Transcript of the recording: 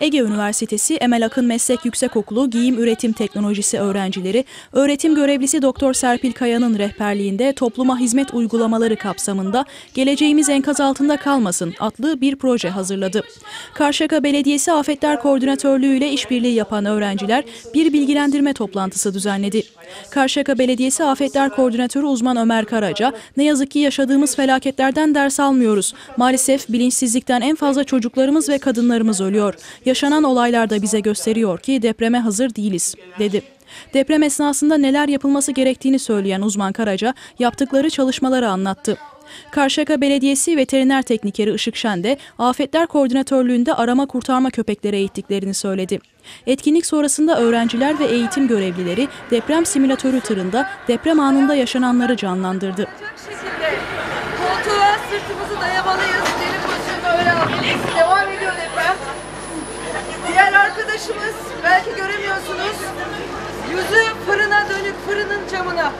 Ege Üniversitesi Emel Akın Meslek Yüksekokulu Giyim Üretim Teknolojisi öğrencileri, öğretim görevlisi Doktor Serpil Kaya'nın rehberliğinde topluma hizmet uygulamaları kapsamında "Geleceğimiz enkaz altında kalmasın" adlı bir proje hazırladı. Karşıyaka Belediyesi Afetler Koordinatörlüğü ile işbirliği yapan öğrenciler bir bilgilendirme toplantısı düzenledi. Karşıyaka Belediyesi Afetler Koordinatörü uzman Ömer Karaca, "Ne yazık ki yaşadığımız felaketlerden ders almıyoruz. Maalesef bilinçsizlikten en fazla çocuklarımız ve kadınlarımız ölüyor. Yaşanan olaylar da bize gösteriyor ki depreme hazır değiliz" dedi. Deprem esnasında neler yapılması gerektiğini söyleyen uzman Karaca, yaptıkları çalışmaları anlattı. Karşıyaka Belediyesi Veteriner Teknikeri Işıkşen de Afetler Koordinatörlüğü'nde arama kurtarma köpekleri eğittiklerini söyledi. Etkinlik sonrasında öğrenciler ve eğitim görevlileri deprem simülatörü tırında deprem anında yaşananları canlandırdı. Koltuğa sırtımızı dayamalıyız. Derin pozisyonda öyle almalıyız. Devam ediyor deprem. Diğer arkadaşımız, belki göremiyorsunuz, yüzü fırına dönük, fırının camına.